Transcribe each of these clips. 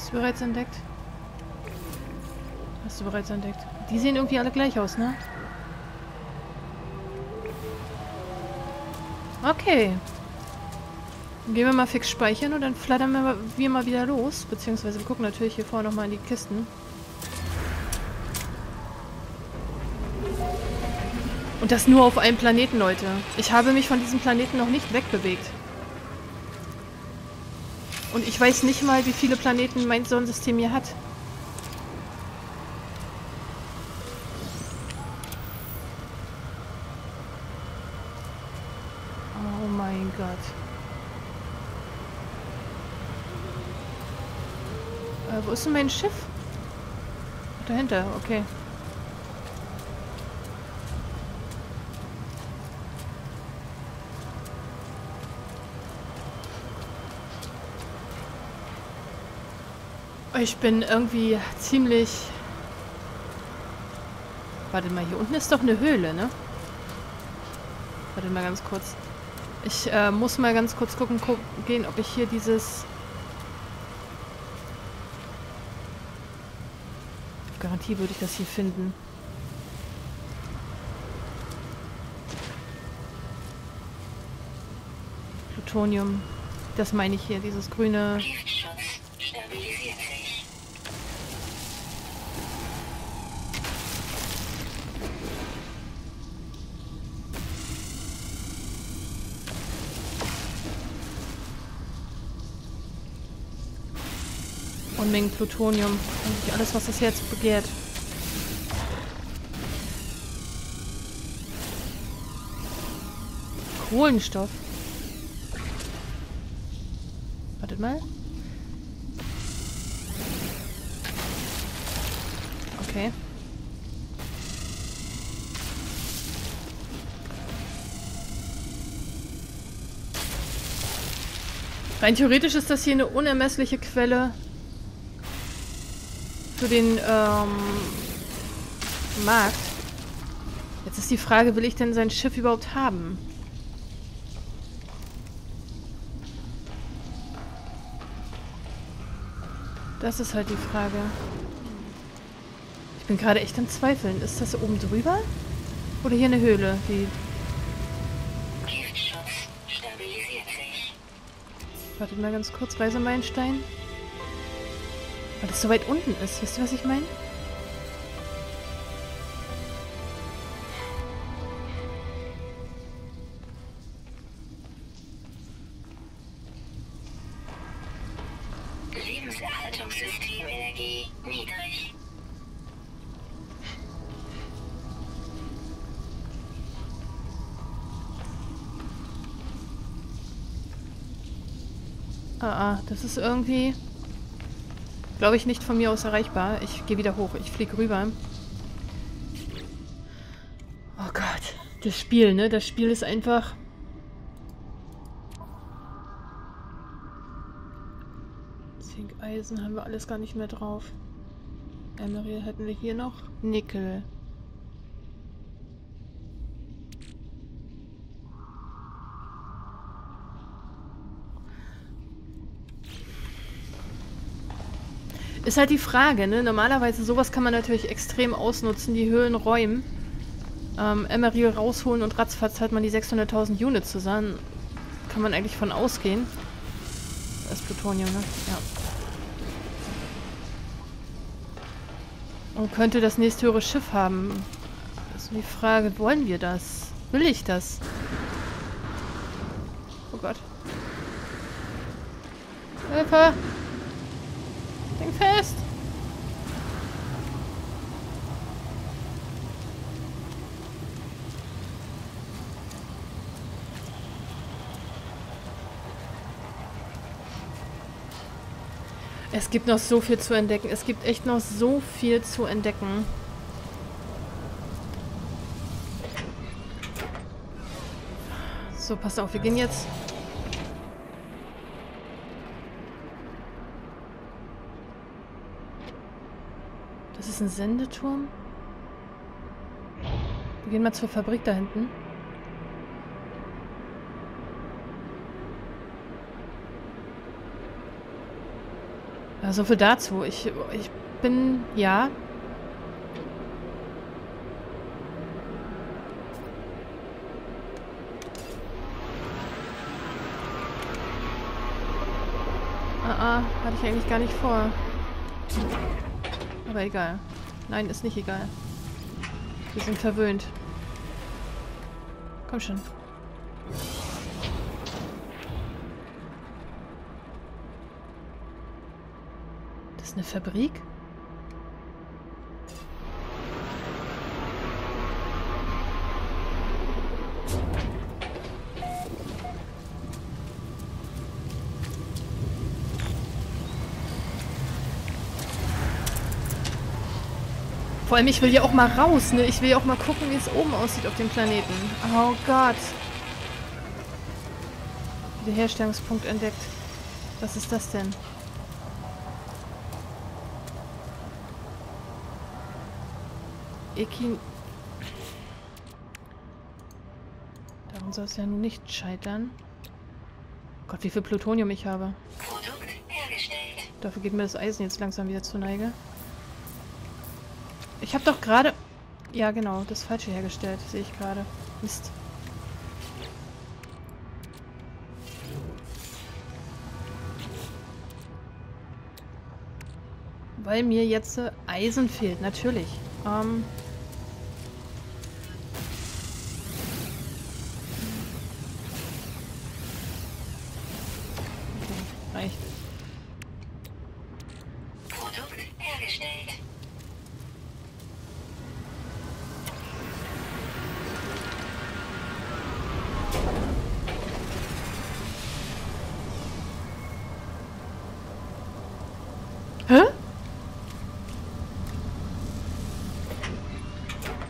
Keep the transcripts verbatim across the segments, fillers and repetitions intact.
Hast du bereits entdeckt? Hast du bereits entdeckt? Die sehen irgendwie alle gleich aus, ne? Okay. Dann gehen wir mal fix speichern und dann flattern wir mal, wir mal wieder los. Beziehungsweise wir gucken natürlich hier vorne nochmal in die Kisten. Und das nur auf einem Planeten, Leute. Ich habe mich von diesem Planeten noch nicht wegbewegt. Und ich weiß nicht mal, wie viele Planeten mein Sonnensystem hier hat. Oh mein Gott. Äh, wo ist denn mein Schiff? Dahinter, okay. Ich bin irgendwie ziemlich... Warte mal, hier unten ist doch eine Höhle, ne? Warte mal ganz kurz. Ich äh, muss mal ganz kurz gucken, gu gehen, ob ich hier dieses... Garantie würde ich das hier finden. Plutonium. Das meine ich hier, dieses grüne... Unmengen Plutonium. Eigentlich alles, was das Herz begehrt. Kohlenstoff. Wartet mal. Okay. Rein theoretisch ist das hier eine unermessliche Quelle... Zu den ähm, Markt. Jetzt ist die Frage, will ich denn sein Schiff überhaupt haben? Das ist halt die Frage. Ich bin gerade echt am Zweifeln. Ist das oben drüber? Oder hier eine Höhle? Die Giftschutz stabilisiert sich. Wartet mal ganz kurz, Reisemeilenstein. Weil das so weit unten ist. Wisst ihr, was ich meine? Lebenserhaltungssystem Energie niedrig. Ah, ah, das ist irgendwie... Glaube ich nicht von mir aus erreichbar. Ich gehe wieder hoch. Ich fliege rüber. Oh Gott. Das Spiel, ne? Das Spiel ist einfach... Zinkeisen haben wir alles gar nicht mehr drauf. Emerald hatten wir hier noch. Nickel. Ist halt die Frage, ne? Normalerweise sowas kann man natürlich extrem ausnutzen, die Höhlen räumen. Ähm, Emeril rausholen und ratzfatz hat man die sechshunderttausend Units zusammen. Kann man eigentlich von ausgehen. Das ist Plutonium, ne? Ja. Und könnte das nächste höhere Schiff haben. Also die Frage, wollen wir das? Will ich das? Oh Gott. Hilfe! Häng fest! Es gibt noch so viel zu entdecken. Es gibt echt noch so viel zu entdecken. So, pass auf, wir gehen jetzt... Das ist ein Sendeturm. Wir gehen mal zur Fabrik da hinten. Äh, Ja, so viel dazu. Ich, ich bin, ja. Ah, ah, hatte ich eigentlich gar nicht vor. Aber egal. Nein, ist nicht egal. Wir sind verwöhnt. Komm schon. Das ist eine Fabrik? Vor allem, ich will ja auch mal raus, ne? Ich will ja auch mal gucken, wie es oben aussieht auf dem Planeten. Oh Gott. Wiederherstellungspunkt entdeckt. Was ist das denn? Ekin... Daran soll es ja nun nicht scheitern. Gott, wie viel Plutonium ich habe. Produkt hergestellt. Dafür geht mir das Eisen jetzt langsam wieder zur Neige. Ich habe doch gerade... Ja, genau, das Falsche hergestellt, sehe ich gerade. Mist. Weil mir jetzt äh, Eisen fehlt, natürlich. Ähm...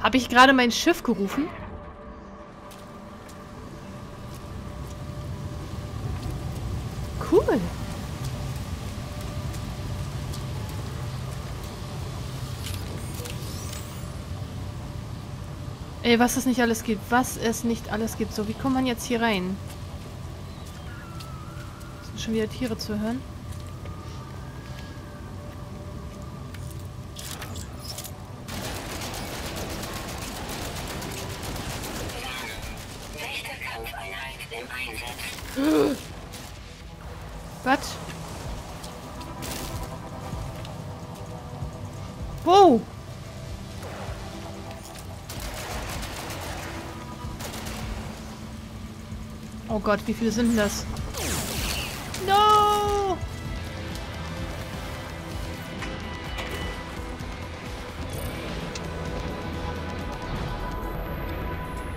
Habe ich gerade mein Schiff gerufen? Cool. Ey, was es nicht alles gibt. Was es nicht alles gibt. So, wie kommt man jetzt hier rein? Sind schon wieder Tiere zu hören. Was? Wow! Oh Gott, wie viele sind denn das? No!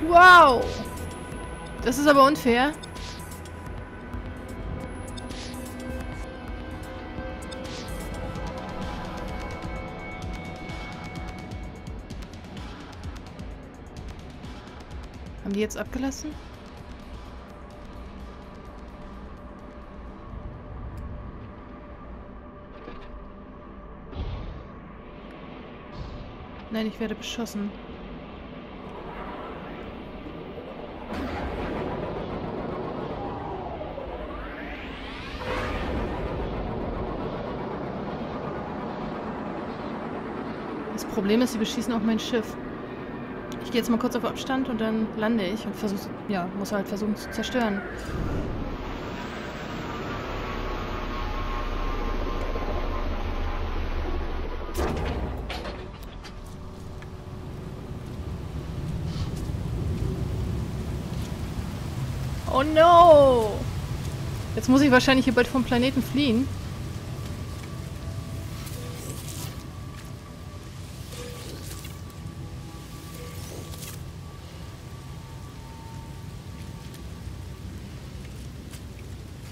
Wow! Das ist aber unfair. Haben die jetzt abgelassen? Nein, ich werde beschossen. Das Problem ist, sie beschießen auch mein Schiff. Ich gehe jetzt mal kurz auf Abstand und dann lande ich und versuche, ja, muss halt versuchen zu zerstören. Oh no! Jetzt muss ich wahrscheinlich hier bald vom Planeten fliehen.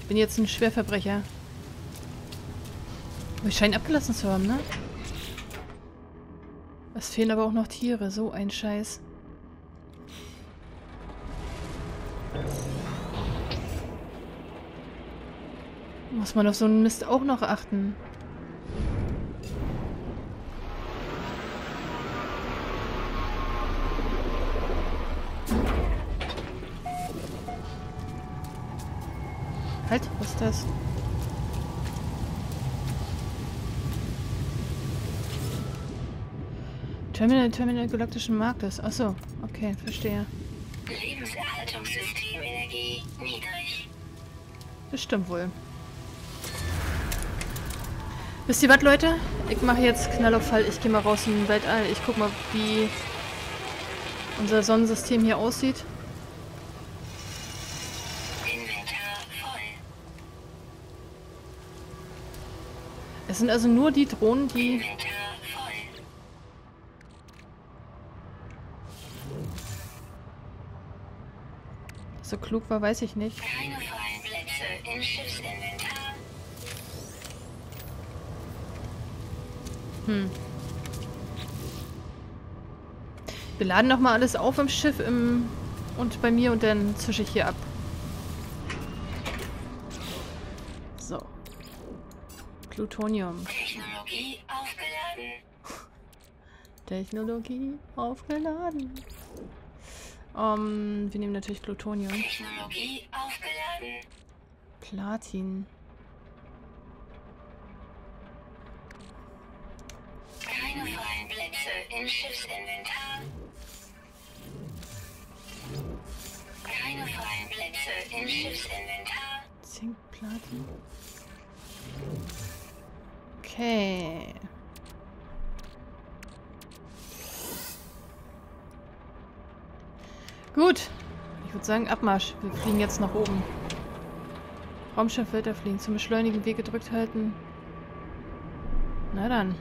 Ich bin jetzt ein Schwerverbrecher. Wir scheinen abgelassen zu haben, ne? Es fehlen aber auch noch Tiere. So ein Scheiß. Muss man auf so einen Mist auch noch achten. Halt, was ist das? Terminal, Terminal galaktischen Marktes. Achso, okay, verstehe. Lebenserhaltungssystem Energie niedrig. Das stimmt wohl. Wisst ihr was, Leute? Ich mache jetzt Knall auf Fall. Ich gehe mal raus in den Weltall. Ich guck mal, wie unser Sonnensystem hier aussieht. Es sind also nur die Drohnen, die... Dass so klug war, weiß ich nicht. Keine freien Plätze im Schiffsinventar. Hm. Wir laden nochmal alles auf im Schiff im und bei mir und dann zische ich hier ab. So. Plutonium. Technologie aufgeladen. Technologie aufgeladen. Um, wir nehmen natürlich Plutonium. Technologie aufgeladen. Platin. Keine freien Plätze im Schiffsinventar. Keine freien Plätze im Schiffsinventar. Zink, Platin. Okay. Gut. Ich würde sagen, Abmarsch. Wir fliegen jetzt nach oben. Raumschiff weiterfliegen. Zum Beschleunigen W gedrückt halten. Na dann.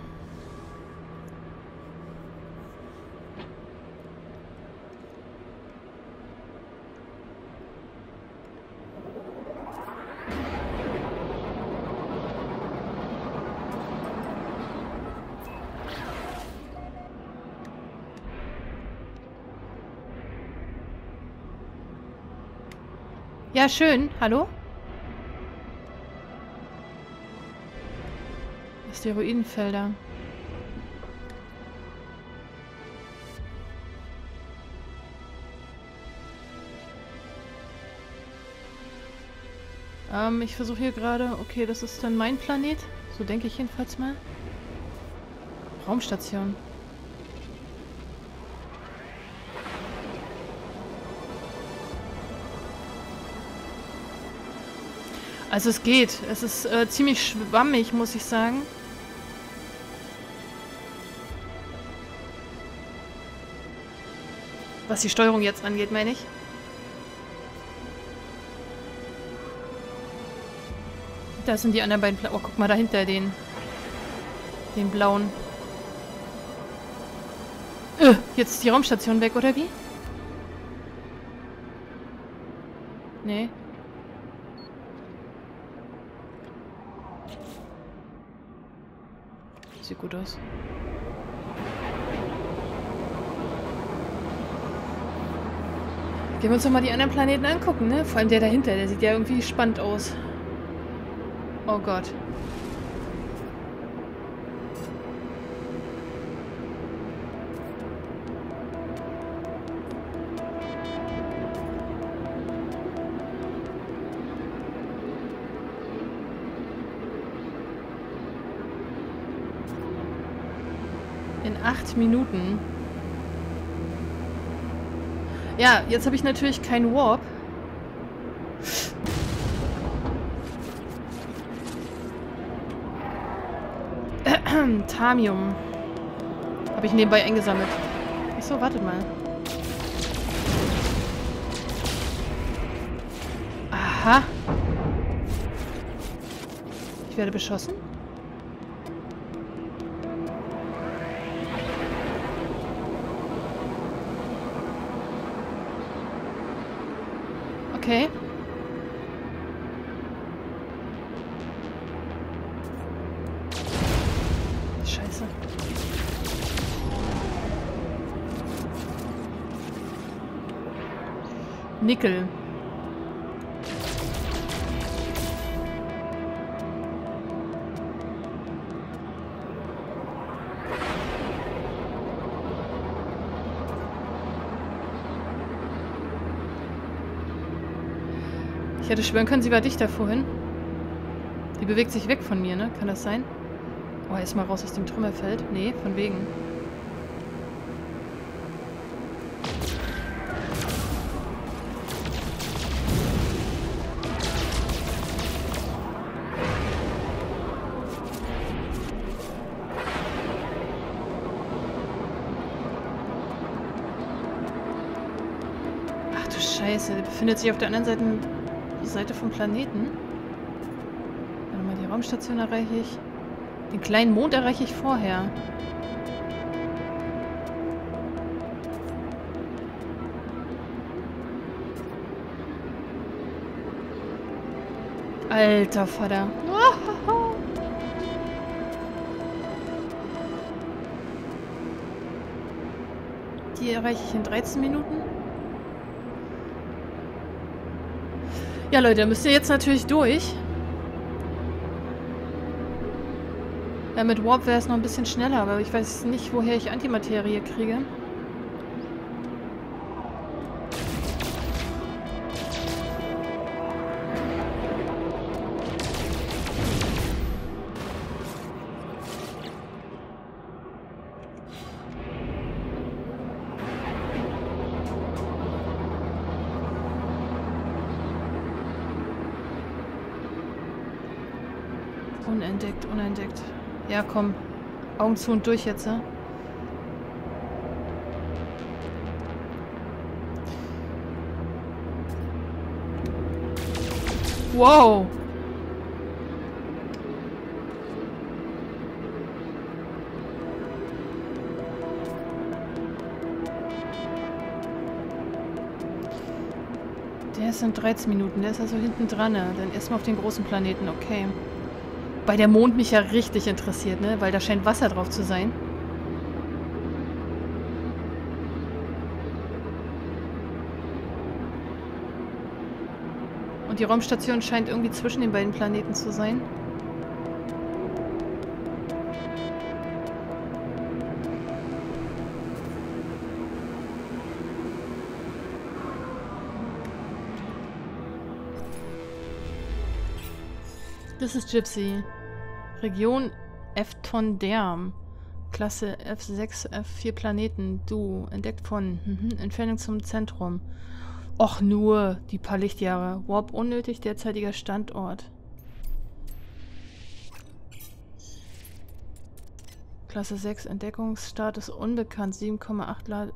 Ja, schön. Hallo? Asteroidenfelder. Ähm, ich versuche hier gerade... Okay, das ist dann mein Planet. So denke ich jedenfalls mal. Raumstation. Also es geht. Es ist äh, ziemlich schwammig, muss ich sagen. Was die Steuerung jetzt angeht, meine ich. Da sind die anderen beiden Pla- Oh, guck mal dahinter, den, den blauen. Äh, jetzt ist die Raumstation weg, oder wie? Nee. Sieht gut aus. Gehen wir uns doch mal die anderen Planeten angucken, ne? Vor allem der dahinter, der sieht ja irgendwie spannend aus. Oh Gott. Minuten. Ja, jetzt habe ich natürlich keinen Warp. Thamium. Habe ich nebenbei eingesammelt. Achso, wartet mal. Aha. Ich werde beschossen. Okay. Scheiße. Nickel. Ich hätte schwören können, sie war dichter vorhin. Die bewegt sich weg von mir, ne? Kann das sein? Oh, erstmal raus aus dem Trümmerfeld. Nee, von wegen. Scheiße, der befindet sich auf der anderen Seite, Seite vom Planeten. Warte mal, die Raumstation erreiche ich. Den kleinen Mond erreiche ich vorher. Alter Vater. Die erreiche ich in dreizehn Minuten. Ja, Leute, da müsst ihr jetzt natürlich durch. Ja, mit Warp wäre es noch ein bisschen schneller, aber ich weiß nicht, woher ich Antimaterie kriege. Unentdeckt, unentdeckt. Ja, komm. Augen zu und durch jetzt, ja? Wow! Der ist in dreizehn Minuten. Der ist also hinten dran, ne? Dann erstmal auf den großen Planeten. Okay. Weil der Mond mich ja richtig interessiert, ne? Weil da scheint Wasser drauf zu sein. Und die Raumstation scheint irgendwie zwischen den beiden Planeten zu sein. Das ist Gypsy. Region Eftonderm. Klasse F sechs F vier Planeten. Du. Entdeckt von. Mhm. Entfernung zum Zentrum. Och nur. Die paar Lichtjahre. Warp unnötig. Derzeitiger Standort. Klasse sechs. Entdeckungsstatus unbekannt. sieben Komma acht Lade.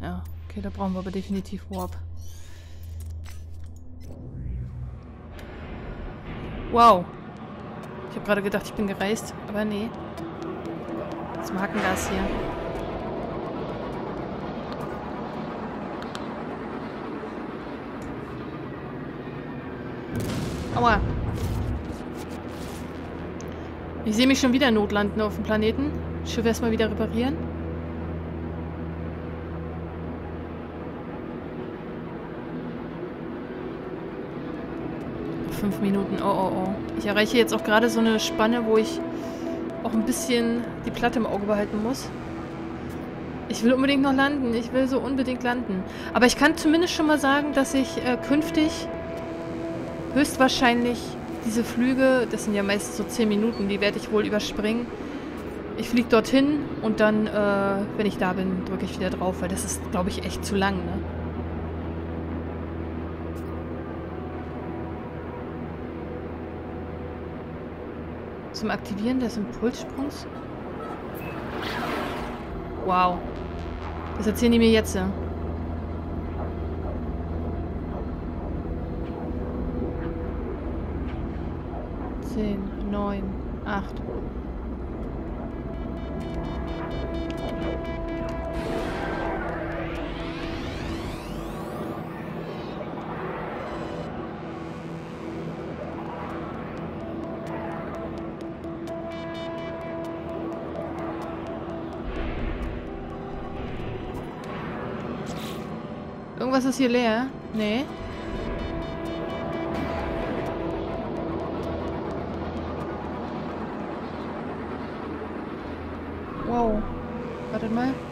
Ja. Okay, da brauchen wir aber definitiv Warp. Wow. Ich habe gerade gedacht, ich bin gereist, aber nee. Was mag denn das hier? Aua. Ich sehe mich schon wieder notlanden auf dem Planeten. Schiff erstmal wieder reparieren. fünf Minuten. Oh, oh, oh. Ich erreiche jetzt auch gerade so eine Spanne, wo ich auch ein bisschen die Platte im Auge behalten muss. Ich will unbedingt noch landen. Ich will so unbedingt landen. Aber ich kann zumindest schon mal sagen, dass ich äh, künftig höchstwahrscheinlich diese Flüge, das sind ja meistens so zehn Minuten, die werde ich wohl überspringen. Ich fliege dorthin und dann, äh, wenn ich da bin, drücke ich wieder drauf, weil das ist, glaube ich, echt zu lang, ne? Zum Aktivieren des Impulssprungs? Wow. Das erzählen die mir jetzt, ja. zehn, neun, acht. Irgendwas ist hier leer? Nee. Wow. Wartet mal.